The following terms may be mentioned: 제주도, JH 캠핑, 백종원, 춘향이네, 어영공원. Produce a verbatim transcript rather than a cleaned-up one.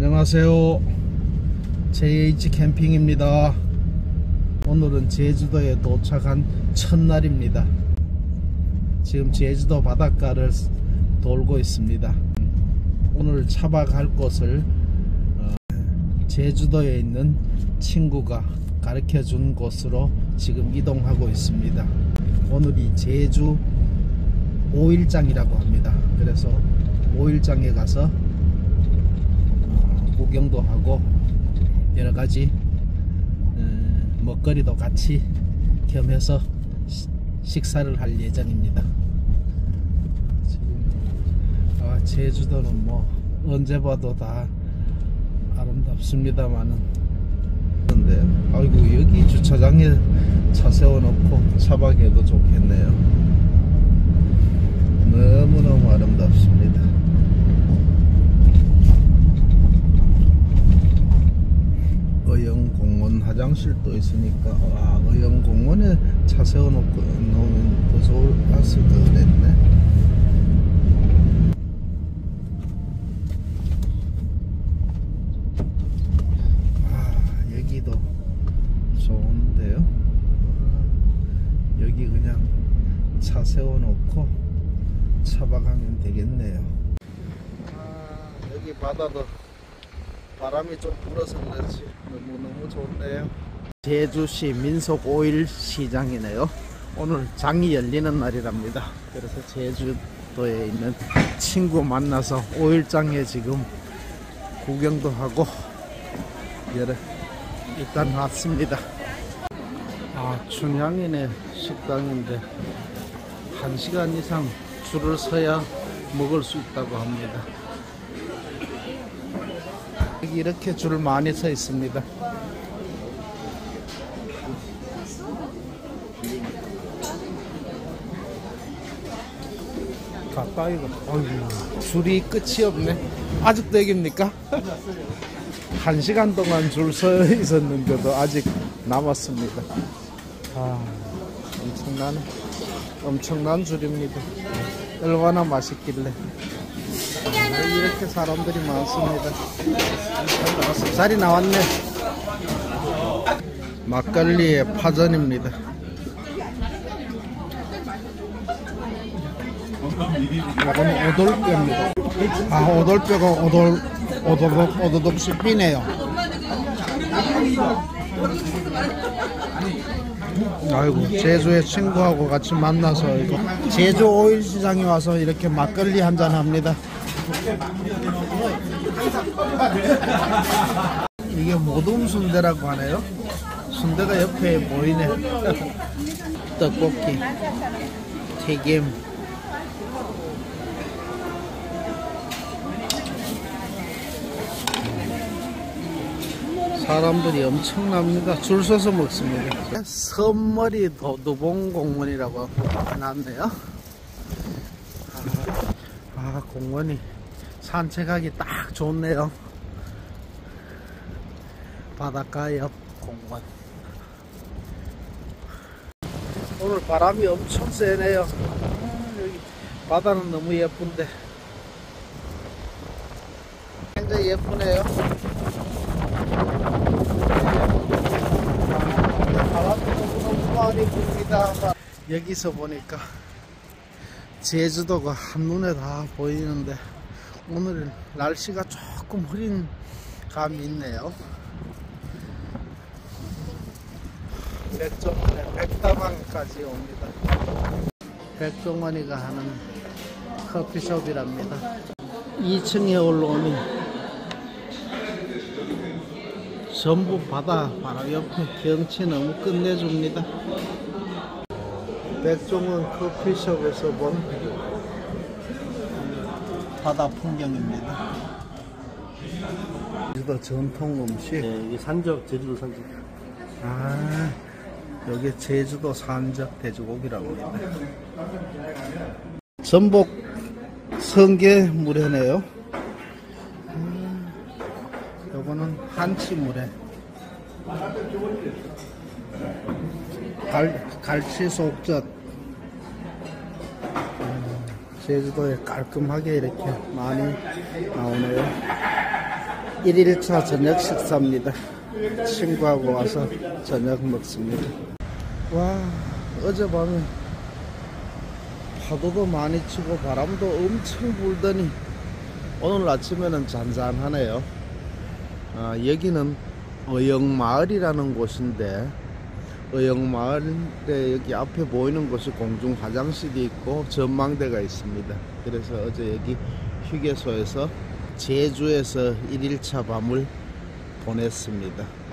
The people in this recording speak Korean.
안녕하세요. 제이에이치 캠핑입니다. 오늘은 제주도에 도착한 첫날입니다. 지금 제주도 바닷가를 돌고 있습니다. 오늘 차박할 곳을 제주도에 있는 친구가 가르쳐준 곳으로 지금 이동하고 있습니다. 오늘이 제주 오일장이라고 합니다. 그래서 오일장에 가서 구경도 하고 여러가지 먹거리도 같이 겸해서 식사를 할 예정입니다. 지금 아 제주도는 뭐 언제 봐도 다 아름답습니다만은, 근데 아이고 여기 주차장에 차 세워놓고 차박해도 좋겠네요. 너무너무 아름답습니다. 어영공원 화장실도 있으니까 와, 어영공원에 차 세워놓고 놓으면 더 좋을 것 같을 것 그랬네. 아 여기도 좋은데요. 여기 그냥 차 세워놓고 차박하면 되겠네요. 아, 여기 바다도 바람이 좀 불어서 그렇지 너무너무 좋네요. 제주시 민속 오일시장이네요. 오늘 장이 열리는 날이랍니다. 그래서 제주도에 있는 친구 만나서 오일장에 지금 구경도 하고 일단 왔습니다. 아 춘향이네 식당인데 한 시간 이상 줄을 서야 먹을 수 있다고 합니다. 이렇게 줄 많이 서 있습니다. 가까이가 어휴, 줄이 끝이 없네. 아직도 여기입니까? 한 시간 동안 줄 서 있었는데도 아직 남았습니다. 아, 엄청난 엄청난 줄입니다. 얼마나 맛있길래. 이렇게 사람들이 많습니다. 자리 나왔네. 막걸리에 파전입니다. 이건 오돌뼈입니다. 아 오돌뼈가 오돌 오도독 오도독 씹히네요. 아이고 제주의 친구하고 같이 만나서 이거 제주 오일시장에 와서 이렇게 막걸리 한잔 합니다. 이게 모둠 순대라고 하네요. 순대가 옆에 보이네. 떡볶이, 튀김, 사람들이 엄청납니다. 줄 서서 먹습니다. 섬머리 도두봉공원이라고 나왔네요. 아 공원이 산책하기 딱 좋네요. 바닷가 옆 공원. 오늘 바람이 엄청 세네요. 아, 여기 바다는 너무 예쁜데 굉장히 예쁘네요. 바람도 너무 많이 붑니다. 여기서 보니까 제주도가 한눈에 다 보이는데 오늘 날씨가 조금 흐린 감이 있네요. 백종원의 백다방까지 옵니다. 백종원이가 하는 커피숍이랍니다. 이 층에 올라오니 전부 바다 바로 옆에 경치 너무 끝내줍니다. 백종원 커피숍에서 본 바다 풍경입니다. 제주도 전통 음식. 네, 이게 산적, 제주도 산적. 아, 여기 제주도 산적 돼지고기라고 합니다. 전복 성게물회네요. 음, 요거는 한치물회. 갈, 갈치 속젓. 제주도에 깔끔하게 이렇게 많이 나오네요. 일일차 저녁 식사입니다. 친구하고 와서 저녁 먹습니다. 와, 어젯밤에 파도도 많이 치고 바람도 엄청 불더니 오늘 아침에는 잔잔하네요. 아, 여기는 어영마을이라는 곳인데, 어영마을에 여기 앞에 보이는 곳이 공중 화장실이 있고 전망대가 있습니다. 그래서 어제 여기 휴게소에서 제주에서 일일차 밤을 보냈습니다.